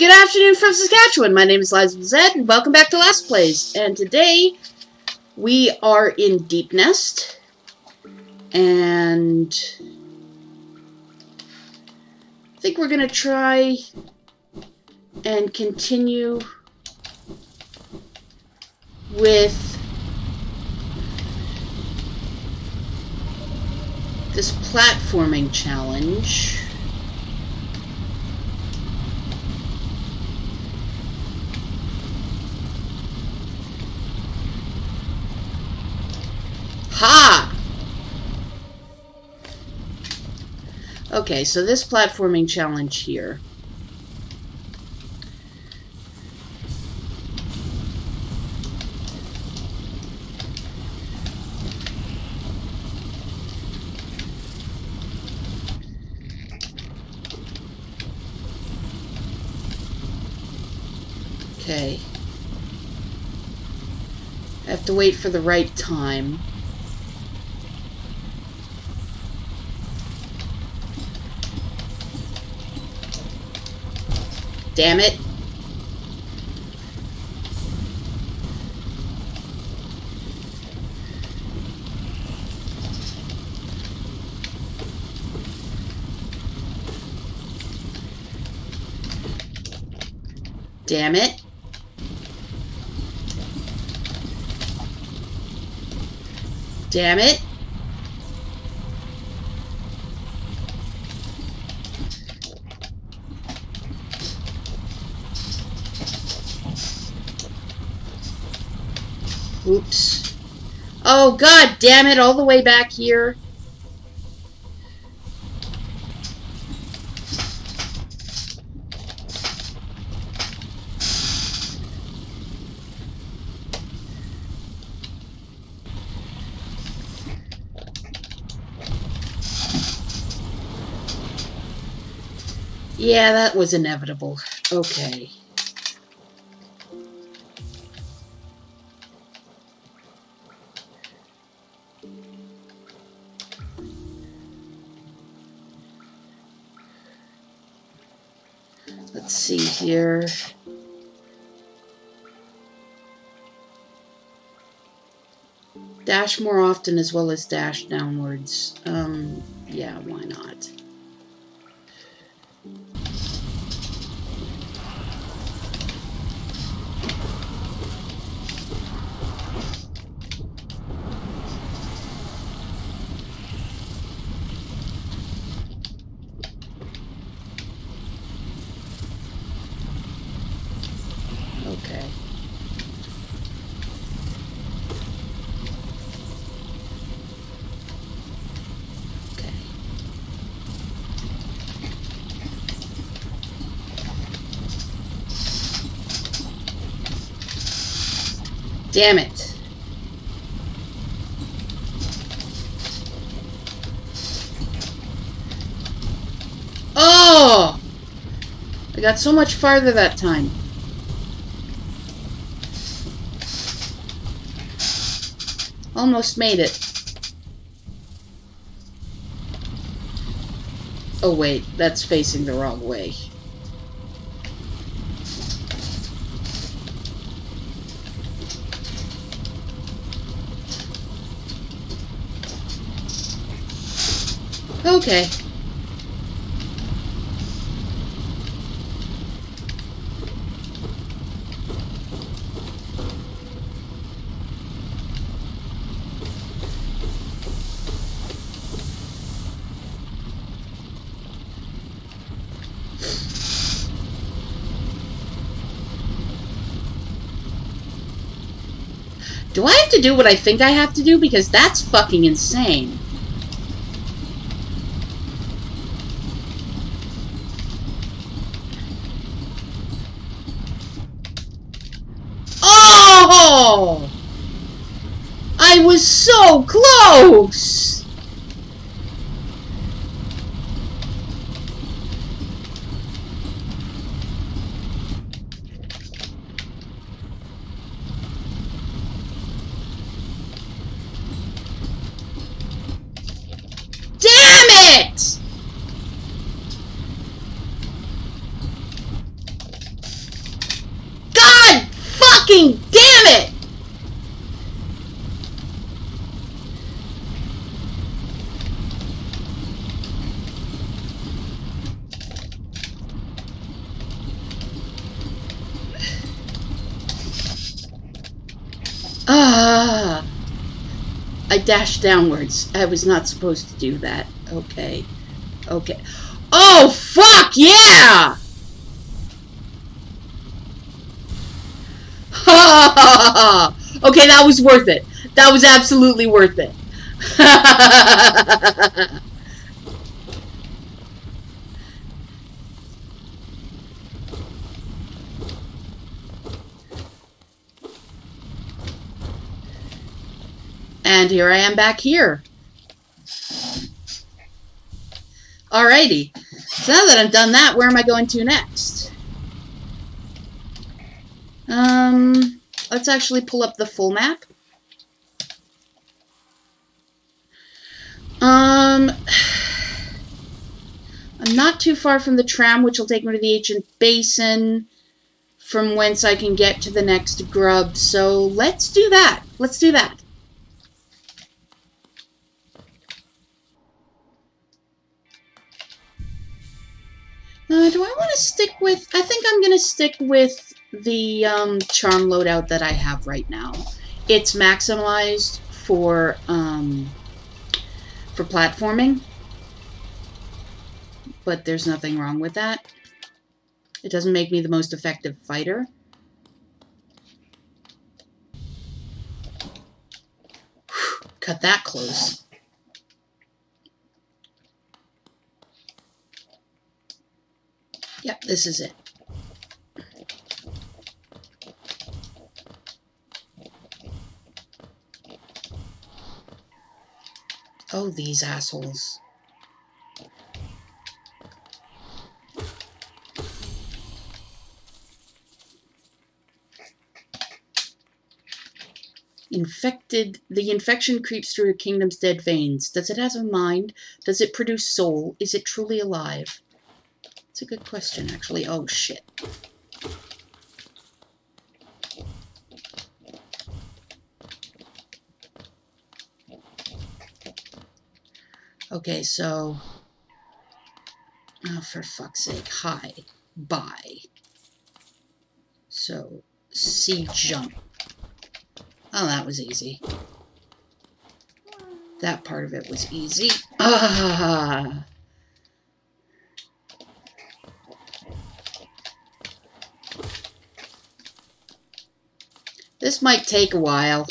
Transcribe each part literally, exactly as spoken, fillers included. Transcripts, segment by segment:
Good afternoon from Saskatchewan. My name is Liza Zed, and welcome back to Last Plays. And today we are in Deep Nest, and I think we're gonna try and continue with this platforming challenge. Ha! Okay, so this platforming challenge here. Okay. I have to wait for the right time. Damn it. Damn it. Damn it. Oops. Oh, god damn it, all the way back here. Yeah, that was inevitable. Okay. Let's see here. Dash more often as well as dash downwards. Um, yeah, why not? Damn it. Oh! I got so much farther that time. Almost made it. Oh wait, that's facing the wrong way. Okay. Do I have to do what I think I have to do? Because that's fucking insane. I was so close! Damn it! fucking damn it! Ah! I dashed downwards. I was not supposed to do that. Okay. Okay. Oh, fuck yeah! Okay, that was worth it. That was absolutely worth it. And here I am back here. Alrighty. So now that I've done that, where am I going to next? Um... Let's actually pull up the full map. Um, I'm not too far from the tram, which will take me to the Ancient Basin, from whence I can get to the next grub. So let's do that. Let's do that. Uh, do I want to stick with... I think I'm going to stick with... the um, charm loadout that I have right now. It's maximized for um, for platforming, but there's nothing wrong with that. It doesn't make me the most effective fighter. Whew, cut that close. Yep, this is it. Oh, these assholes. Infected. The infection creeps through the kingdom's dead veins. Does it have a mind? Does it produce soul? Is it truly alive? It's a good question, actually. Oh, shit. Okay, so, oh, for fuck's sake, hi, bye. So, C jump. Oh, that was easy. That part of it was easy. Ah! This might take a while.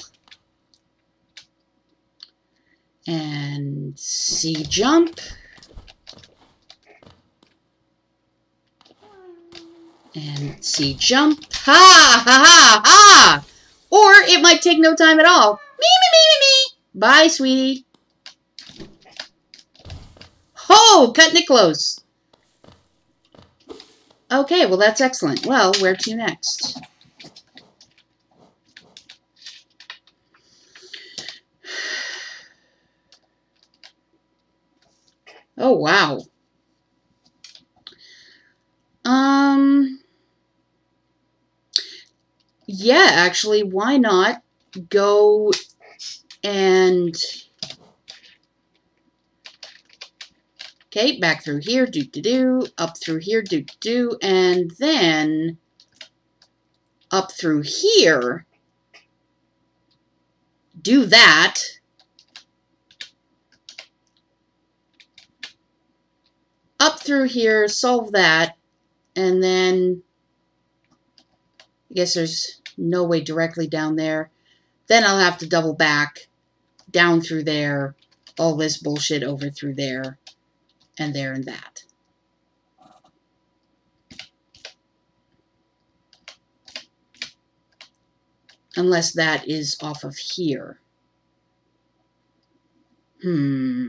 And C jump. And C jump. Ha ha ha ha! Or it might take no time at all. Me me me me me! Bye, sweetie. Ho! Cutting it close. Okay, well that's excellent. Well, where to next? Oh, wow. Um, yeah, actually, why not go and... Okay, back through here, do-do-do, up through here, do-do-do, and then up through here, do that. Up through here, solve that, and then I guess there's no way directly down there. Then I'll have to double back, down through there, all this bullshit over through there, and there and that. Unless that is off of here. Hmm.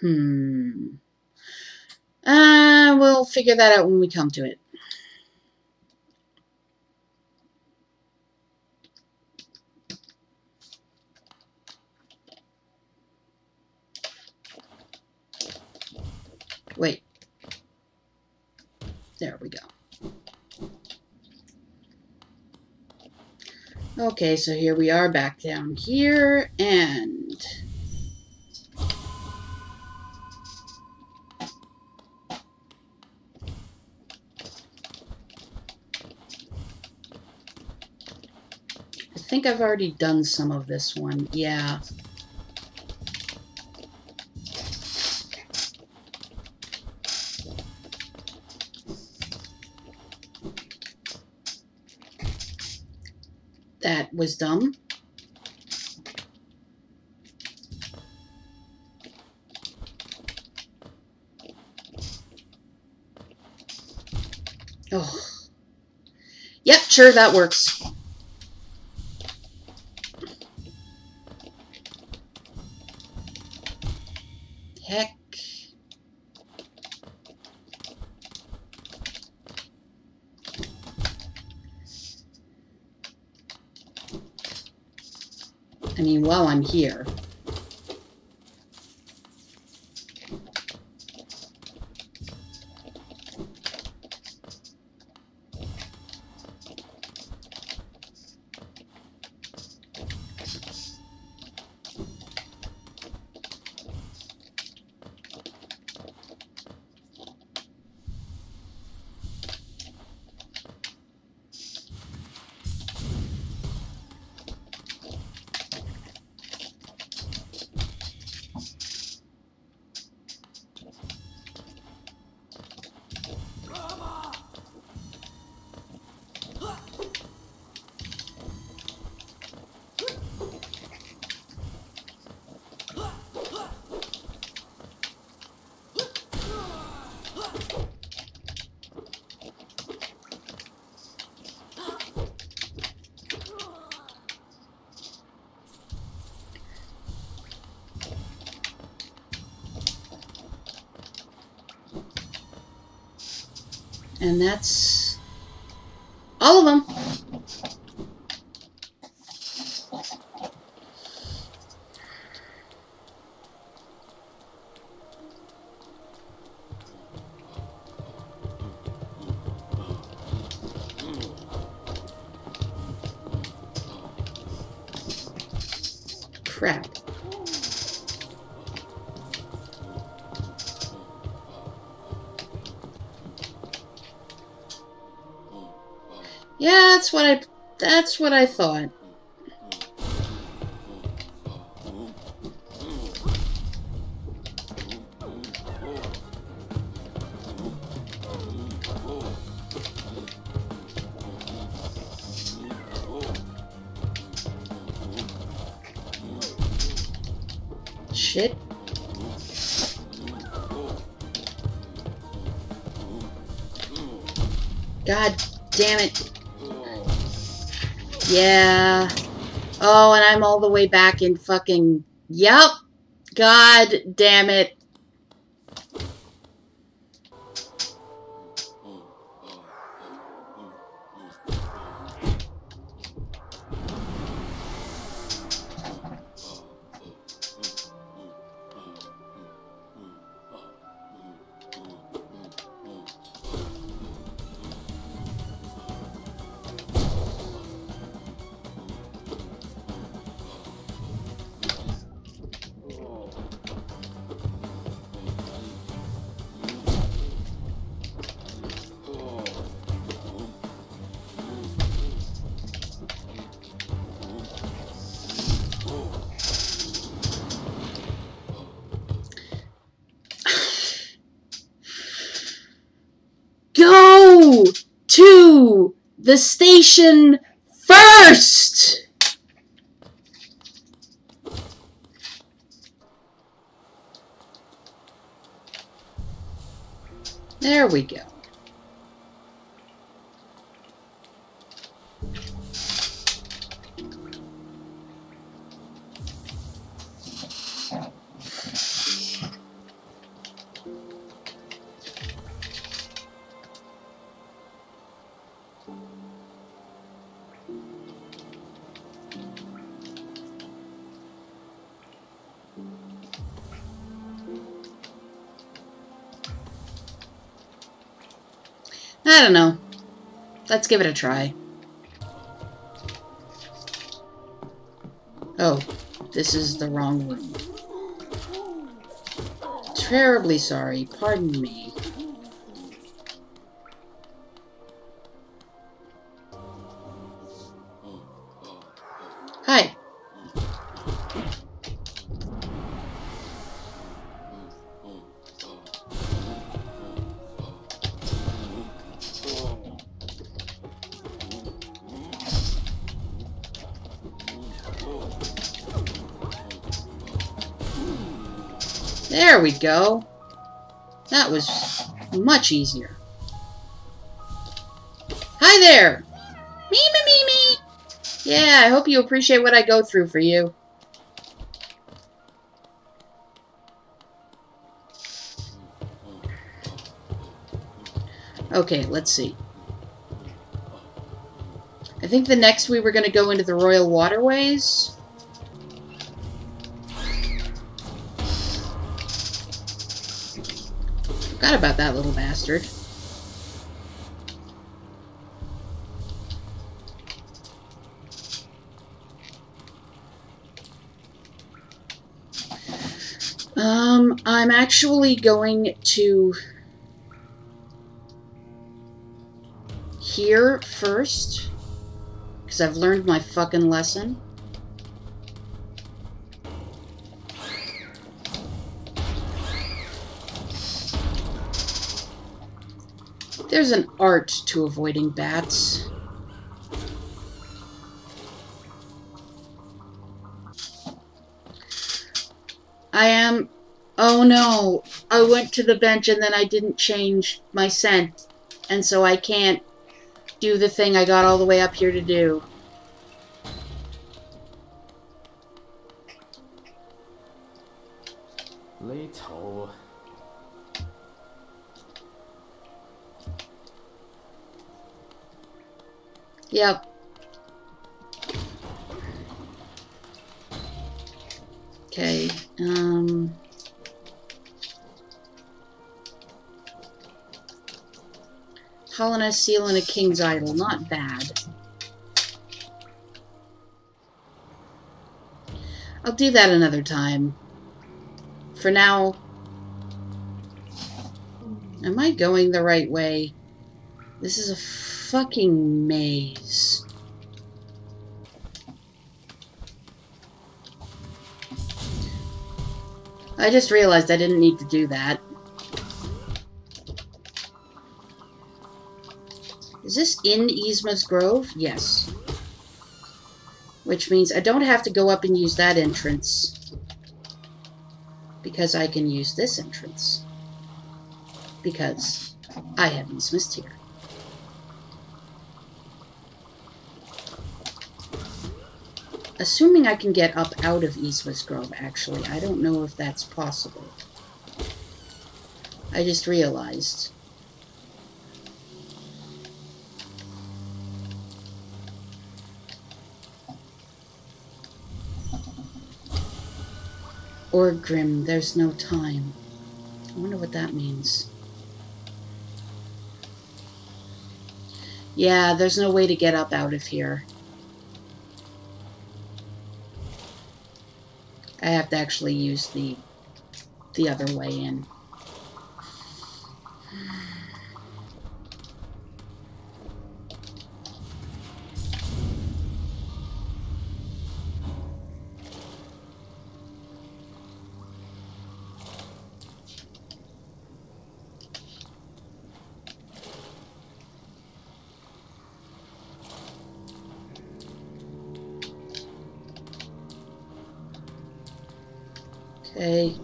Hmm. Uh, we'll figure that out when we come to it. Wait. There we go. Okay, so here we are back down here, and I think I've already done some of this one. Yeah. That was dumb. Oh. Yep, sure, that works. I mean, while I'm here. And that's all of them. Crap. Yeah, that's what I that's what I thought. Shit. God damn it. Yeah. Oh, and I'm all the way back in fucking... Yep. God damn it. To the station first. There we go. I don't know. Let's give it a try. Oh, this is the wrong room. Terribly sorry, pardon me. Hi. There we go. That was much easier. Hi there! Me, me, me, me! Yeah, I hope you appreciate what I go through for you. Okay, let's see. I think the next we were going to go into the Royal Waterways. Forgot about that little bastard. Um, I'm actually going to here first, because I've learned my fucking lesson. There's an art to avoiding bats. I am... Oh no! I went to the bench and then I didn't change my scent. And so I can't do the thing I got all the way up here to do. Little... Yep. Okay, um... Holland a seal and a king's idol, not bad. I'll do that another time. For now... Am I going the right way? This is a... fucking maze. I just realized I didn't need to do that. Is this in Isma's Grove? Yes. Which means I don't have to go up and use that entrance, because I can use this entrance. Because I have Isma's Tear. Assuming I can get up out of Eastwood's Grove, actually. I don't know if that's possible. I just realized. Or Grim, there's no time. I wonder what that means. Yeah, there's no way to get up out of here. I have to actually use the the other way in. Okay.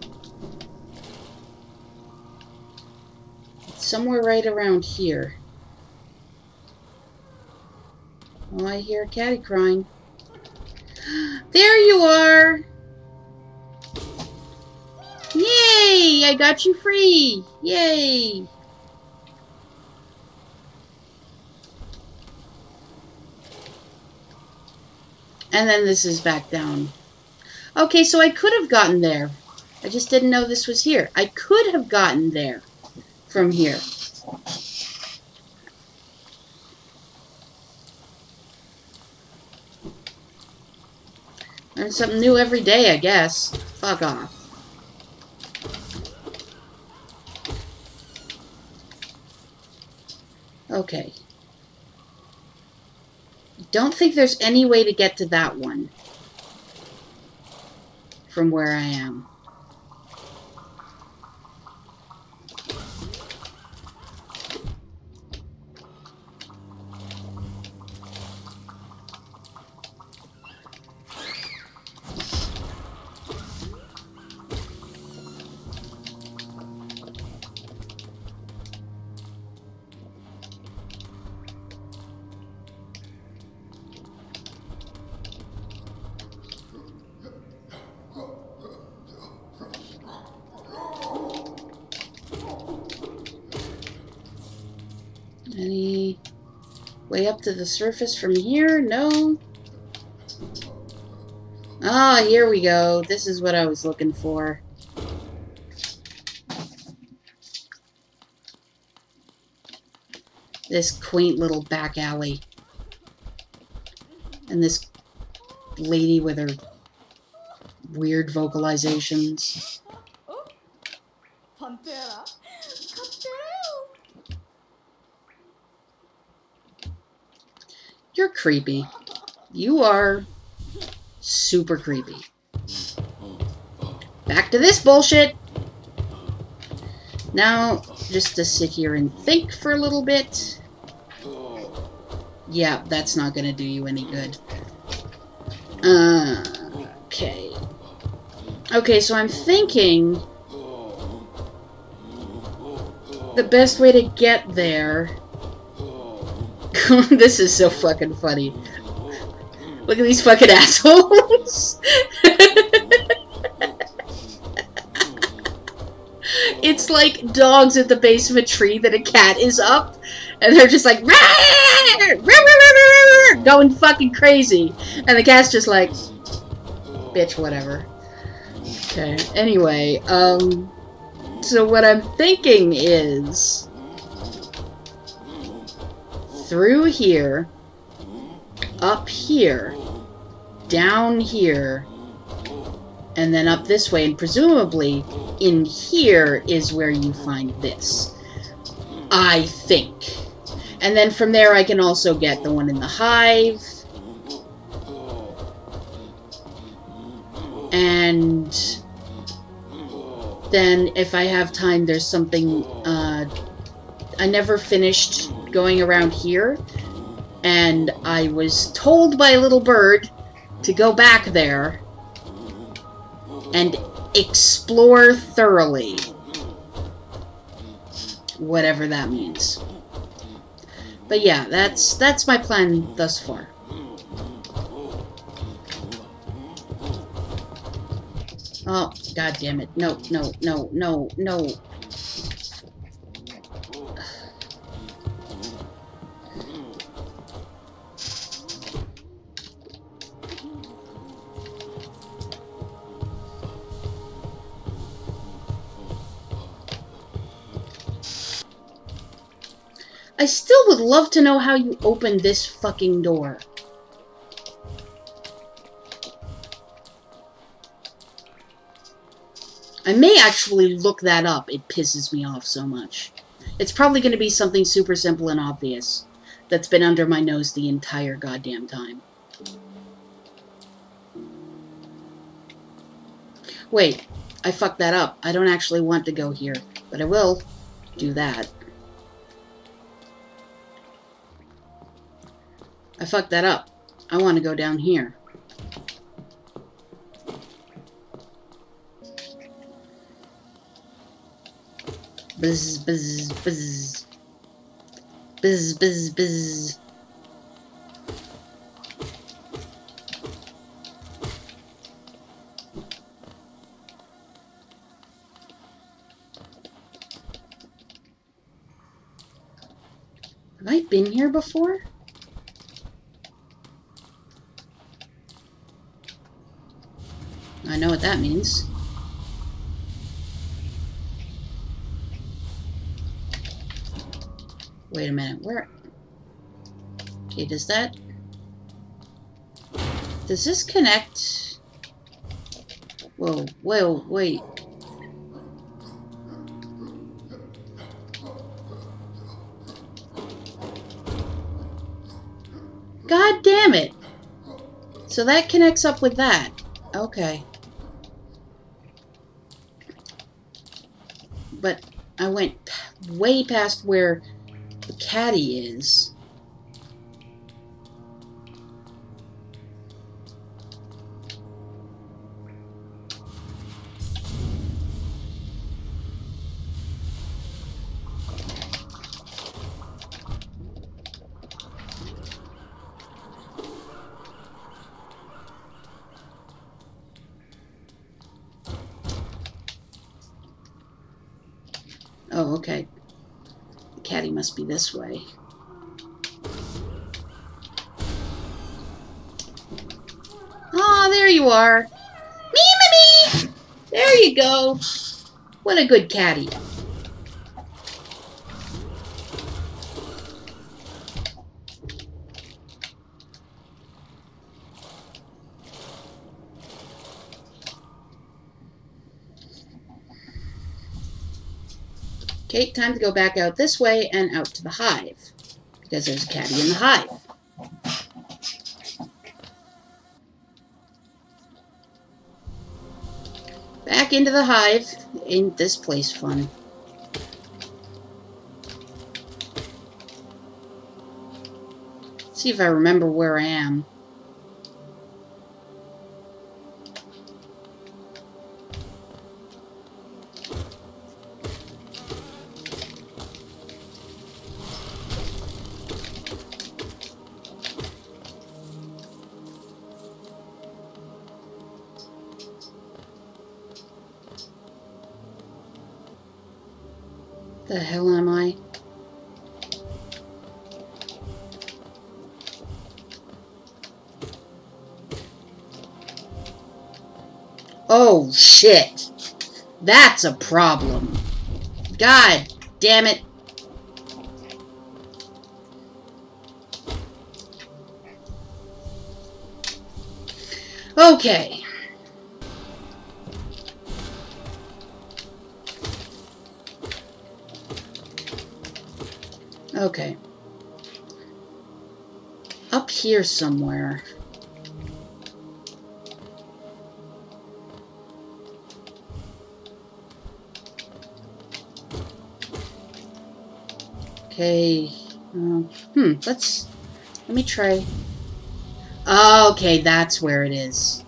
It's somewhere right around here. Oh, I hear a catty crying. There you are! Yay! I got you free! Yay! And then this is back down. Okay, so I could have gotten there. I just didn't know this was here. I could have gotten there from here. Learn something new every day, I guess. Fuck off. Okay. Don't think there's any way to get to that one from where I am. Up to the surface from here? No. Ah, here we go. This is what I was looking for. This quaint little back alley. And this lady with her weird vocalizations. You're creepy. You are super creepy. Back to this bullshit! Now, just to sit here and think for a little bit. Yeah, that's not gonna do you any good. Uh, okay. Okay, so I'm thinking the best way to get there... This is so fucking funny. Look at these fucking assholes. It's like dogs at the base of a tree that a cat is up, and they're just like going fucking crazy, and the cat's just like, bitch, whatever. Okay. Anyway, um, so what I'm thinking is. Through here, up here, down here, and then up this way, and presumably in here is where you find this, I think. And then from there I can also get the one in the hive, and then if I have time there's something, uh, I never finished going around here, and I was told by a little bird to go back there and explore thoroughly. Whatever that means. But yeah, that's that's my plan thus far. Oh, god damn it. No, no, no, no, no. I still would love to know how you open this fucking door. I may actually look that up. It pisses me off so much. It's probably going to be something super simple and obvious that's been under my nose the entire goddamn time. Wait, I fucked that up. I don't actually want to go here, but I will do that. I fucked that up. I want to go down here. Buzz, buzz, buzz. Buzz, buzz, buzz. Have I been here before? I know what that means. Wait a minute, where? Okay, does that... Does this connect? Whoa, whoa, wait. God damn it! So that connects up with that. Okay. But I went way past where the caddy is. Oh, okay. The caddy must be this way. Ah, oh, there you are. Me, me, me. There you go. What a good caddy. Okay, time to go back out this way and out to the hive, because there's a caddy in the hive. Back into the hive. Ain't this place fun? Let's see if I remember where I am. The hell am I? Oh shit! That's a problem. God damn it. Okay. Okay. Up here somewhere. Okay. Um, hmm. Let's... Let me try... Okay, that's where it is.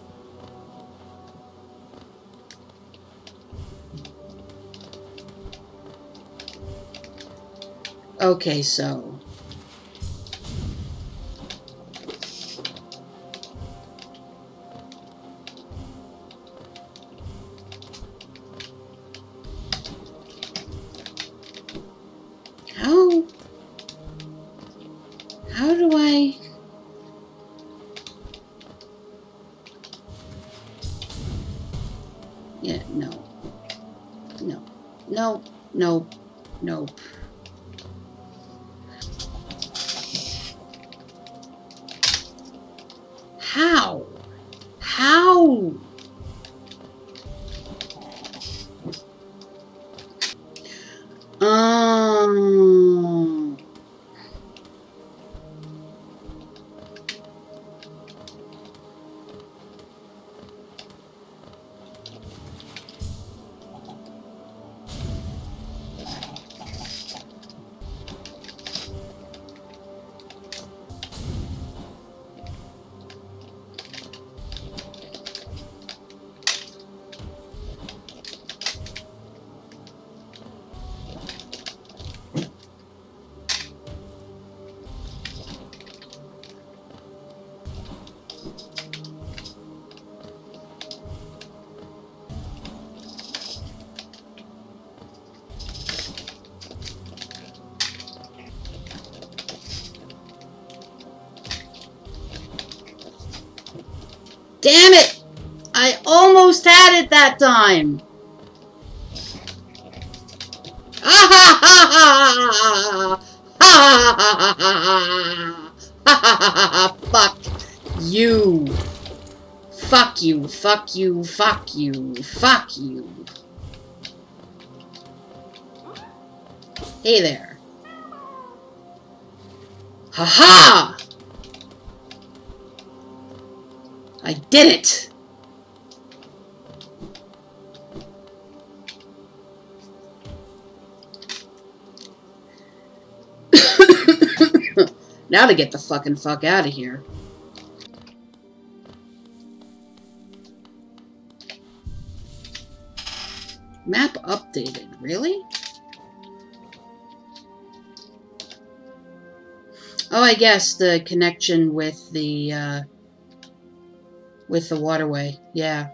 Okay, so. How? How do I? Yeah, no. No. No, no, no. How? How? Um. Damn it! I almost had it that time! Fuck you. Fuck you, fuck you, fuck you, fuck you. Hey there. Ha-ha! I did it! Now to get the fucking fuck out of here. Map updated, really? Oh, I guess the connection with the, uh, with the waterway, yeah.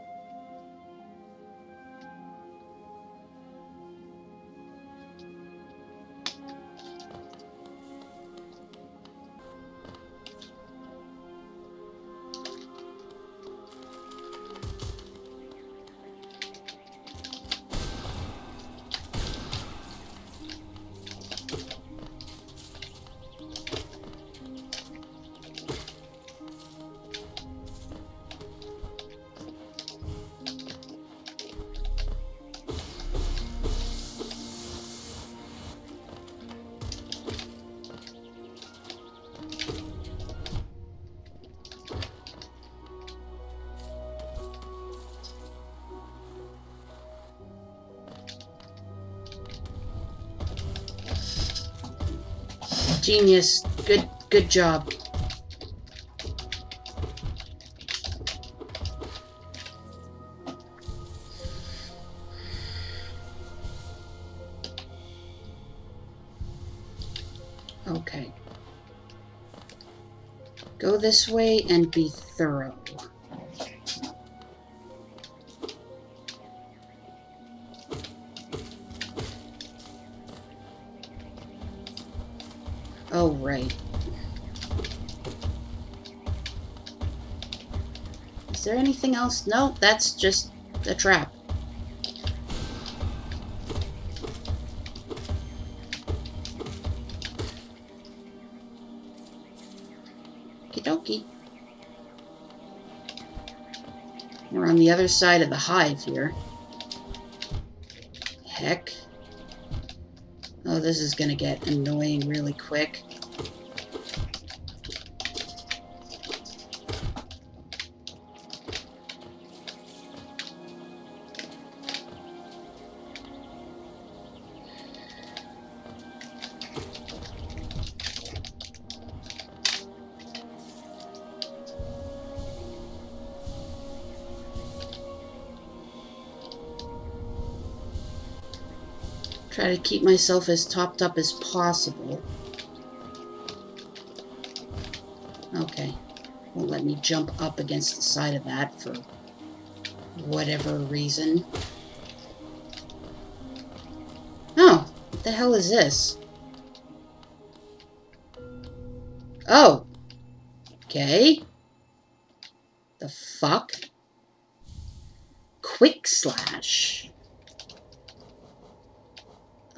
Genius. Good, good job. Okay. Go this way and be thorough. Oh, right. Is there anything else? No, that's just a trap. Okie dokie. We're on the other side of the hive here. Heck. Oh, this is gonna get annoying really quick. Try to keep myself as topped up as possible. Okay. Won't let me jump up against the side of that for whatever reason. Oh, what the hell is this? Oh. Okay. The fuck? Quick slash.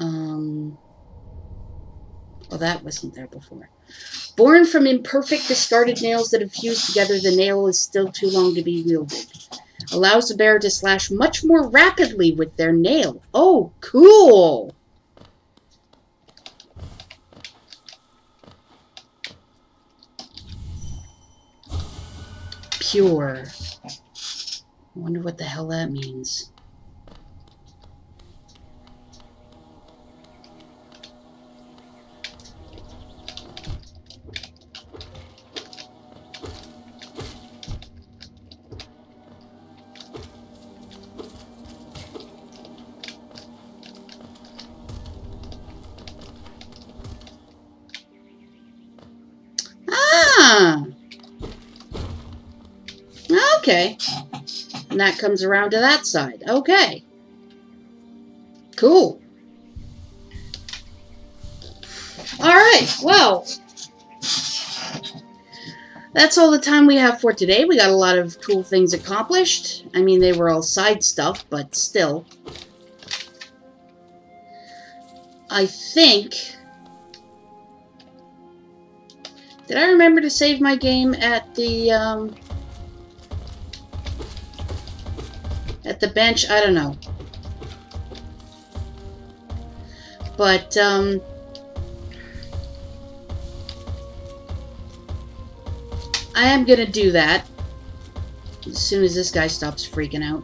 Um, well, that wasn't there before. Born from imperfect, discarded nails that have fused together, the nail is still too long to be wielded. Allows the bearer to slash much more rapidly with their nail. Oh, cool! Pure. I wonder what the hell that means. Okay, and that comes around to that side. Okay, cool. All right, well, that's all the time we have for today. We got a lot of cool things accomplished. I mean, they were all side stuff, but still. I think... Did I remember to save my game at the, um... at the bench, I don't know. But, um... I am gonna do that as soon as this guy stops freaking out.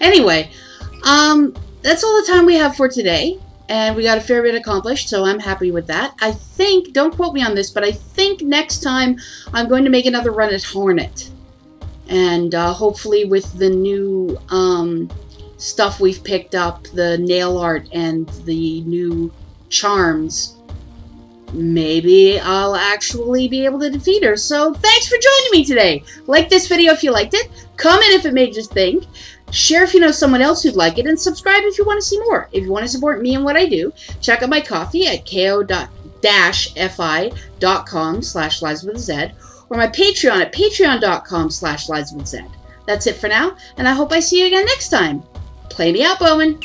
Anyway, um, that's all the time we have for today. And we got a fair bit accomplished, so I'm happy with that. I think, don't quote me on this, but I think next time I'm going to make another run at Hornet. And uh, hopefully with the new um, stuff we've picked up, the nail art and the new charms, maybe I'll actually be able to defeat her. So thanks for joining me today. Like this video if you liked it. Comment if it made you think. Share if you know someone else who'd like it, and subscribe if you want to see more. If you want to support me and what I do, check out my Ko-fi at ko dash fi dot com slash Liza with a Z, or my Patreon at patreon dot com slash Liza with a Z. That's it for now, and I hope I see you again next time. Play me out, Bowman.